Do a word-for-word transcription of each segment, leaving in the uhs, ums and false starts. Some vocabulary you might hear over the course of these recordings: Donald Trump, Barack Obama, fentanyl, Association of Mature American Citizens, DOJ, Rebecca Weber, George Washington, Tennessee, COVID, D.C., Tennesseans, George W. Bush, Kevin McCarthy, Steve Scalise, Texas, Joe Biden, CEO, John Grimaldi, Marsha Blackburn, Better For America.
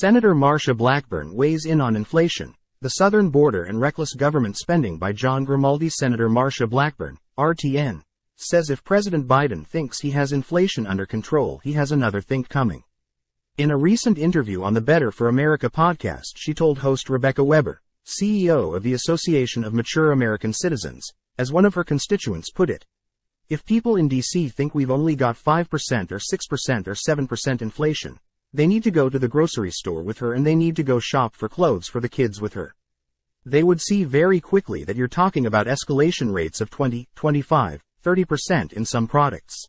Senator Marsha Blackburn weighs in on inflation, the southern border and reckless government spending by John Grimaldi. Senator Marsha Blackburn, R T N, says if President Biden thinks he has inflation under control, he has another think coming. In a recent interview on the Better For America podcast, she told host Rebecca Weber, C E O of the Association of Mature American Citizens, as one of her constituents put it, "If people in D C think we've only got five percent or six percent or seven percent inflation, they need to go to the grocery store with her and they need to go shop for clothes for the kids with her. They would see very quickly that you're talking about escalation rates of twenty, twenty-five, thirty percent in some products."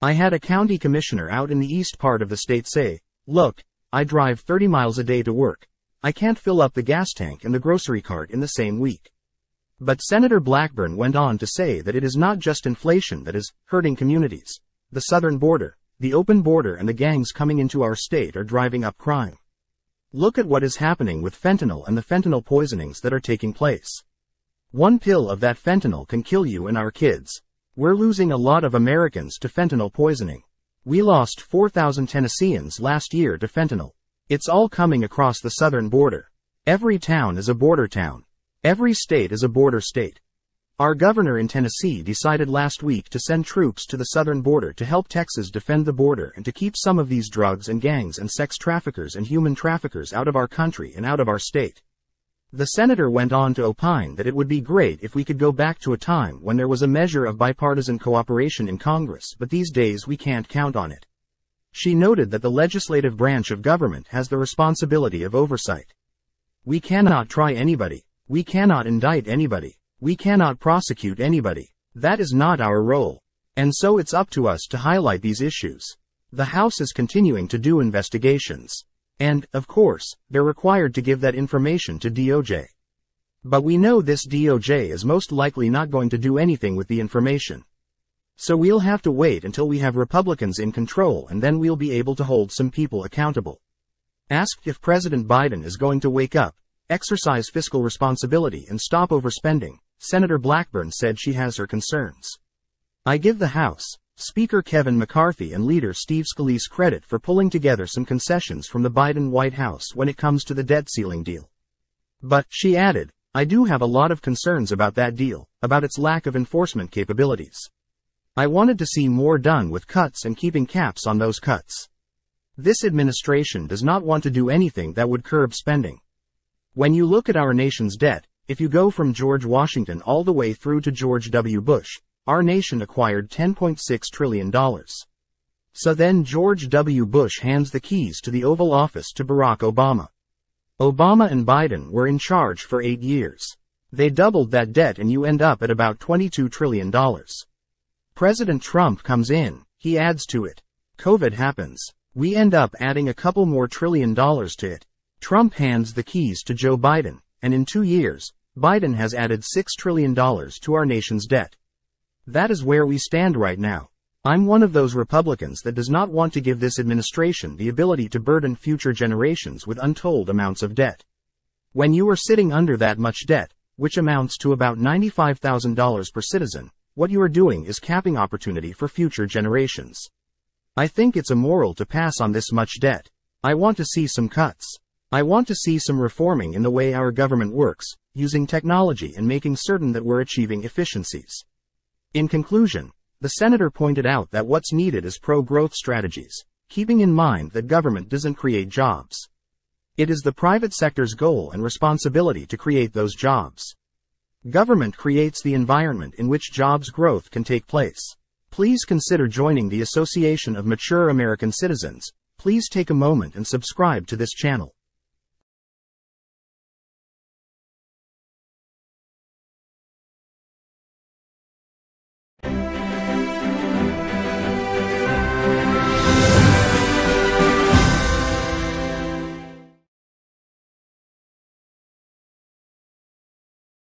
I had a county commissioner out in the east part of the state say, "Look, I drive thirty miles a day to work. I can't fill up the gas tank and the grocery cart in the same week." But Senator Blackburn went on to say that it is not just inflation that is hurting communities. The southern border, the open border and the gangs coming into our state are driving up crime. Look at what is happening with fentanyl and the fentanyl poisonings that are taking place. One pill of that fentanyl can kill you and our kids. We're losing a lot of Americans to fentanyl poisoning. We lost four thousand Tennesseans last year to fentanyl. It's all coming across the southern border. Every town is a border town. Every state is a border state. Our governor in Tennessee decided last week to send troops to the southern border to help Texas defend the border and to keep some of these drugs and gangs and sex traffickers and human traffickers out of our country and out of our state. The senator went on to opine that it would be great if we could go back to a time when there was a measure of bipartisan cooperation in Congress, but these days we can't count on it. She noted that the legislative branch of government has the responsibility of oversight. We cannot try anybody. We cannot indict anybody. We cannot prosecute anybody. That is not our role. And so it's up to us to highlight these issues. The House is continuing to do investigations. And, of course, they're required to give that information to D O J. But we know this D O J is most likely not going to do anything with the information. So we'll have to wait until we have Republicans in control and then we'll be able to hold some people accountable. Asked if President Biden is going to wake up, exercise fiscal responsibility and stop overspending, Senator Blackburn said she has her concerns. I give the House, Speaker Kevin McCarthy and Leader Steve Scalise credit for pulling together some concessions from the Biden White House when it comes to the debt ceiling deal. But, she added, I do have a lot of concerns about that deal, about its lack of enforcement capabilities. I wanted to see more done with cuts and keeping caps on those cuts. This administration does not want to do anything that would curb spending. When you look at our nation's debt, if you go from George Washington all the way through to George W. Bush, our nation acquired ten point six trillion dollars. So then George W. Bush hands the keys to the Oval Office to Barack Obama. Obama and Biden were in charge for eight years. They doubled that debt and you end up at about twenty-two trillion dollars. President Trump comes in, he adds to it. COVID happens. We end up adding a couple more trillion dollars to it. Trump hands the keys to Joe Biden, and in two years, Biden has added six trillion dollars to our nation's debt. That is where we stand right now. I'm one of those Republicans that does not want to give this administration the ability to burden future generations with untold amounts of debt. When you are sitting under that much debt, which amounts to about ninety-five thousand dollars per citizen, what you are doing is capping opportunity for future generations. I think it's immoral to pass on this much debt. I want to see some cuts. I want to see some reforming in the way our government works, using technology and making certain that we're achieving efficiencies. In conclusion, the senator pointed out that what's needed is pro-growth strategies, keeping in mind that government doesn't create jobs. It is the private sector's goal and responsibility to create those jobs. Government creates the environment in which jobs growth can take place. Please consider joining the Association of Mature American Citizens. Please take a moment and subscribe to this channel.